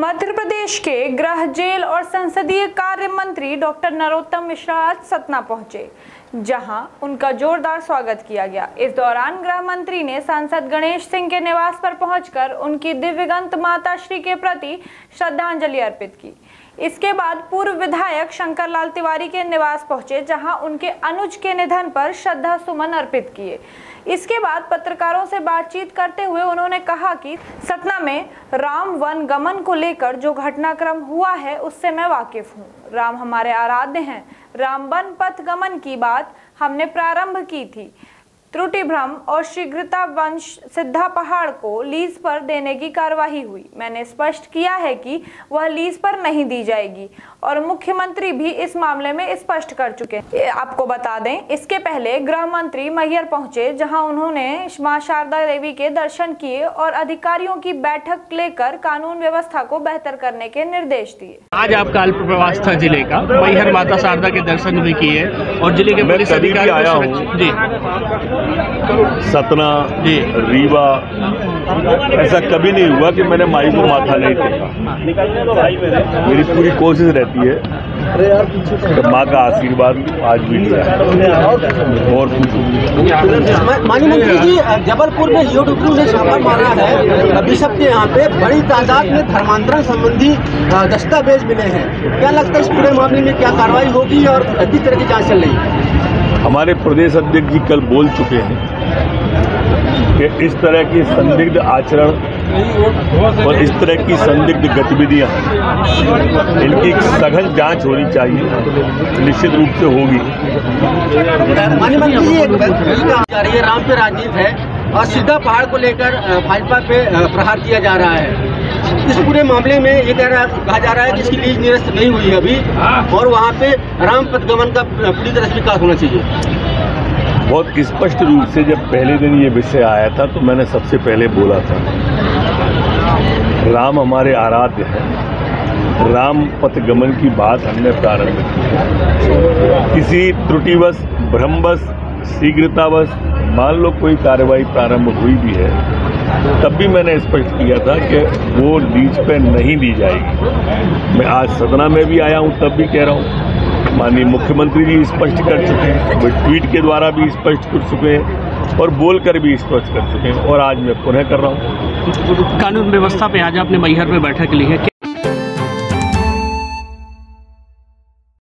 मध्य प्रदेश के गृह जेल और संसदीय कार्य मंत्री डॉक्टर नरोत्तम मिश्रा आज सतना पहुंचे, जहां उनका जोरदार स्वागत किया गया। इस दौरान गृह मंत्री ने सांसद गणेश सिंह के निवास पर पहुंचकर उनकी दिव्यगंत माता श्री के प्रति श्रद्धांजलि अर्पित की। इसके बाद पूर्व विधायक शंकर लाल तिवारी के निवास पहुंचे, जहां उनके अनुज के निधन पर श्रद्धा सुमन अर्पित किए। इसके बाद पत्रकारों से बातचीत करते हुए उन्होंने कहा कि सतना में राम वन गमन को लेकर जो घटनाक्रम हुआ है उससे मैं वाकिफ हूं। राम हमारे आराध्य हैं। राम वन पथ गमन की बात हमने प्रारंभ की थी। त्रुटि भ्रम और शीघ्रता वंश सीधा पहाड़ को लीज पर देने की कार्यवाही हुई। मैंने स्पष्ट किया है कि वह लीज पर नहीं दी जाएगी और मुख्यमंत्री भी इस मामले में स्पष्ट कर चुके हैं। आपको बता दें, इसके पहले गृह मंत्री मैहर पहुंचे, जहां उन्होंने माँ शारदा देवी के दर्शन किए और अधिकारियों की बैठक लेकर कानून व्यवस्था को बेहतर करने के निर्देश दिए। आज आपका अल्पप्रवास था जिले का, मैहर माता शारदा के दर्शन भी किए और जिले के पुलिस अधिकारी आया जी। सतना रीवा ऐसा कभी नहीं हुआ कि मैंने माई को माथा नहीं टेका। मेरी पूरी कोशिश रहती है कि माँ का आशीर्वाद आज भी लिया और माननीय मंत्री जी, जबलपुर में योटू ने छापा मारा है, बिशप के यहाँ पे बड़ी तादाद में धर्मांतरण संबंधी दस्तावेज मिले हैं। क्या लगता है इस पूरे मामले में क्या कार्रवाई होगी और किस तरह की जाँच चल रही है? हमारे प्रदेश अध्यक्ष जी कल बोल चुके हैं कि इस तरह की संदिग्ध आचरण और इस तरह की संदिग्ध गतिविधियां, इनकी सघन जांच होनी चाहिए, निश्चित रूप से होगी। राम पे राजीव है और सीधा पहाड़ को लेकर भाजपा पे प्रहार किया जा रहा है। इस पूरे मामले में ये कहा जा रहा है कि इसकी लीज निरस्त नहीं हुई अभी और वहाँ पे राम पथगमन का पूरी तरह से विकास होना चाहिए। बहुत स्पष्ट रूप से जब पहले दिन ये विषय आया था तो मैंने सबसे पहले बोला था, राम हमारे आराध्य है। राम पथगमन की बात हमने प्रारंभ की। किसी त्रुटिवश, भ्रमवश, शीघ्रतावश मान लो कोई कार्रवाई प्रारंभ हुई भी है, तब भी मैंने स्पष्ट किया था कि वो लीज पे नहीं दी जाएगी। मैं आज सतना में भी आया हूँ, तब भी कह रहा हूँ। माननीय मुख्यमंत्री जी स्पष्ट कर चुके हैं, वो ट्वीट के द्वारा भी स्पष्ट कर चुके हैं और बोलकर भी स्पष्ट कर चुके हैं और आज मैं पुनः कर रहा हूँ। कानून व्यवस्था पे आज आपने मैहर में बैठक ली है,